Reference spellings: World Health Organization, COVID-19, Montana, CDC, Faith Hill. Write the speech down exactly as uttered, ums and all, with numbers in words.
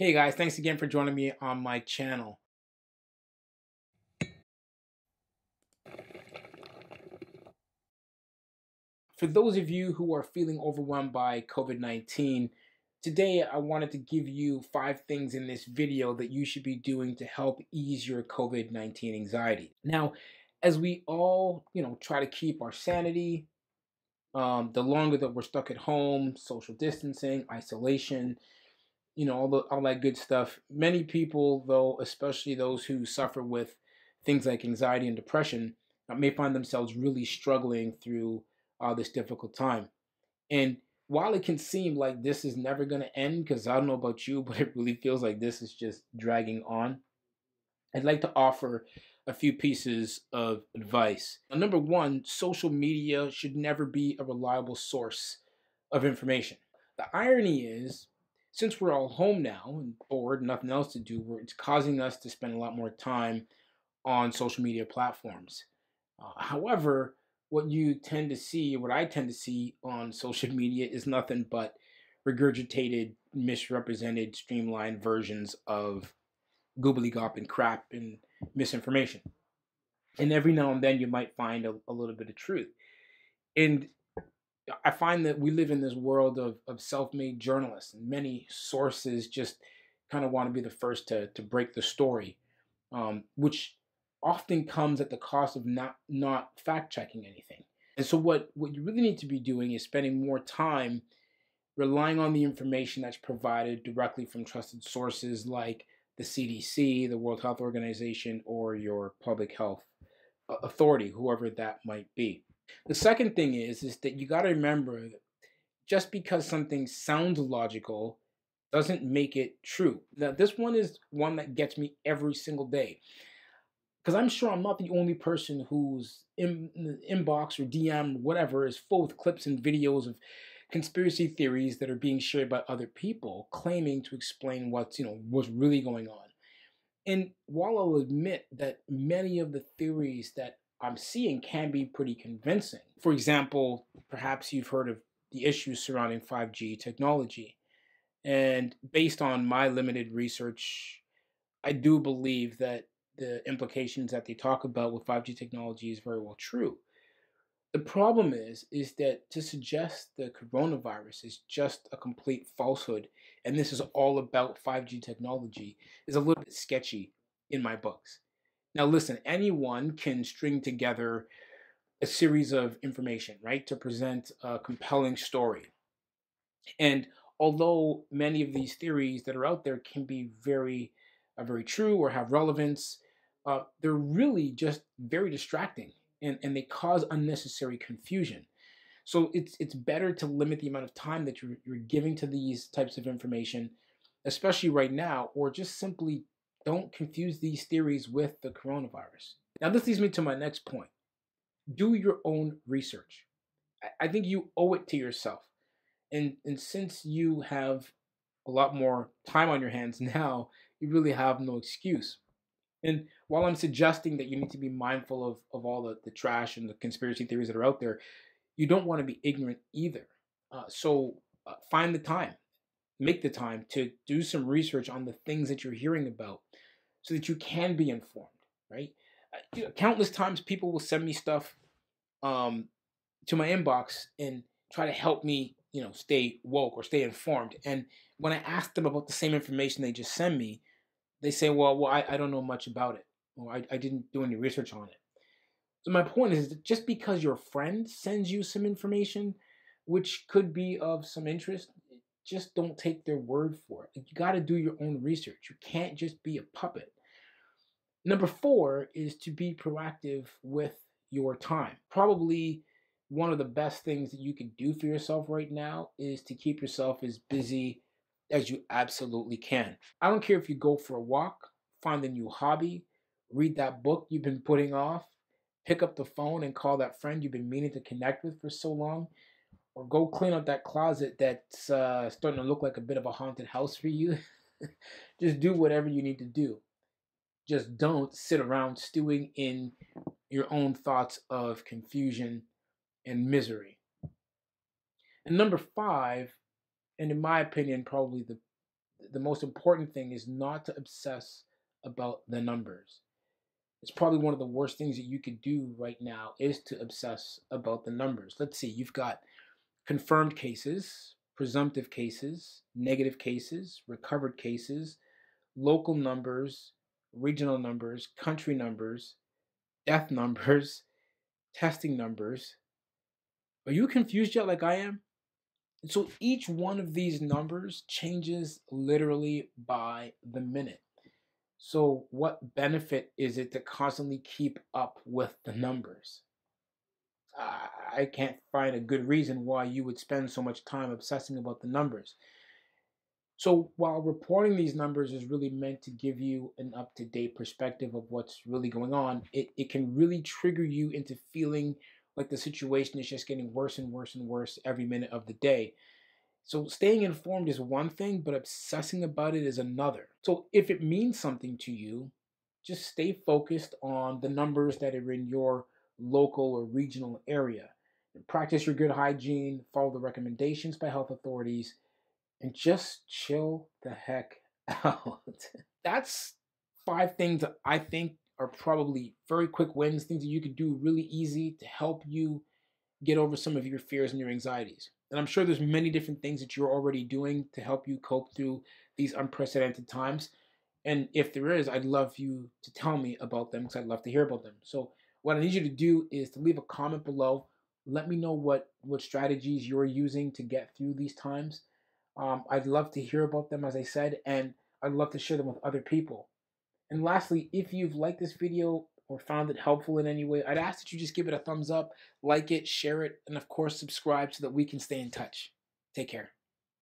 Hey guys, thanks again for joining me on my channel. For those of you who are feeling overwhelmed by COVID nineteen, today I wanted to give you five things in this video that you should be doing to help ease your COVID nineteen anxiety. Now, as we all, you know, try to keep our sanity, um, the longer that we're stuck at home, social distancing, isolation, you know, all, the, all that good stuff. Many people, though, especially those who suffer with things like anxiety and depression, may find themselves really struggling through uh, this difficult time. And while it can seem like this is never going to end, because I don't know about you, but it really feels like this is just dragging on, I'd like to offer a few pieces of advice. Now, number one, social media should never be a reliable source of information. The irony is, since we're all home now and bored, nothing else to do, it's causing us to spend a lot more time on social media platforms. Uh, however, what you tend to see, what I tend to see on social media is nothing but regurgitated, misrepresented, streamlined versions of gobbledygook and crap and misinformation. And every now and then you might find a, a little bit of truth. And I find that we live in this world of, of self-made journalists, and many sources just kind of want to be the first to, to break the story, um, which often comes at the cost of not, not fact-checking anything. And so what, what you really need to be doing is spending more time relying on the information that's provided directly from trusted sources like the C D C, the World Health Organization, or your public health authority, whoever that might be. The second thing is, is that you got to remember that just because something sounds logical doesn't make it true. Now, this one is one that gets me every single day, because I'm sure I'm not the only person whose in, inbox or D M or whatever is full with clips and videos of conspiracy theories that are being shared by other people claiming to explain what's, you know, what's really going on. And while I'll admit that many of the theories that I'm seeing can be pretty convincing. For example, perhaps you've heard of the issues surrounding five G technology. And based on my limited research, I do believe that the implications that they talk about with five G technology is very well true. The problem is, is that to suggest the coronavirus is just a complete falsehood, and this is all about five G technology, is a little bit sketchy in my books. Now listen, anyone can string together a series of information, right, to present a compelling story. And although many of these theories that are out there can be very, uh, very true or have relevance, uh, they're really just very distracting, and, and they cause unnecessary confusion. So it's, it's better to limit the amount of time that you're, you're giving to these types of information, especially right now, or just simply don't confuse these theories with the coronavirus. Now, this leads me to my next point. Do your own research. I think you owe it to yourself. And, and since you have a lot more time on your hands now, you really have no excuse. And while I'm suggesting that you need to be mindful of, of all the, the trash and the conspiracy theories that are out there, you don't want to be ignorant either. Uh, so uh, find the time. Make the time to do some research on the things that you're hearing about so that you can be informed, right? You know, countless times people will send me stuff um, to my inbox and try to help me, you know, stay woke or stay informed. And when I ask them about the same information they just send me, they say, well, well I, I don't know much about it, or I, I didn't do any research on it. So my point is that just because your friend sends you some information, which could be of some interest, just don't take their word for it. You got to do your own research. You can't just be a puppet. Number four is to be proactive with your time. Probably one of the best things that you can do for yourself right now is to keep yourself as busy as you absolutely can. I don't care if you go for a walk, find a new hobby, read that book you've been putting off, pick up the phone and call that friend you've been meaning to connect with for so long, or go clean up that closet that's uh, starting to look like a bit of a haunted house for you. Just do whatever you need to do. Just don't sit around stewing in your own thoughts of confusion and misery. And number five, and in my opinion, probably the, the most important thing is not to obsess about the numbers. It's probably one of the worst things that you could do right now is to obsess about the numbers. Let's see, you've got confirmed cases, presumptive cases, negative cases, recovered cases, local numbers, regional numbers, country numbers, death numbers, testing numbers. Are you confused yet like I am? And so each one of these numbers changes literally by the minute. So what benefit is it to constantly keep up with the numbers? I can't find a good reason why you would spend so much time obsessing about the numbers. So while reporting these numbers is really meant to give you an up-to-date perspective of what's really going on, it, it can really trigger you into feeling like the situation is just getting worse and worse and worse every minute of the day. So staying informed is one thing, but obsessing about it is another. So if it means something to you, just stay focused on the numbers that are in your local or regional area. And practice your good hygiene, follow the recommendations by health authorities, and just chill the heck out. That's five things that I think are probably very quick wins, things that you can do really easy to help you get over some of your fears and your anxieties. And I'm sure there's many different things that you're already doing to help you cope through these unprecedented times. And if there is, I'd love you to tell me about them because I'd love to hear about them. So what I need you to do is to leave a comment below. Let me know what, what strategies you're using to get through these times. Um, I'd love to hear about them, as I said, and I'd love to share them with other people. And lastly, if you've liked this video or found it helpful in any way, I'd ask that you just give it a thumbs up, like it, share it, and of course subscribe so that we can stay in touch. Take care.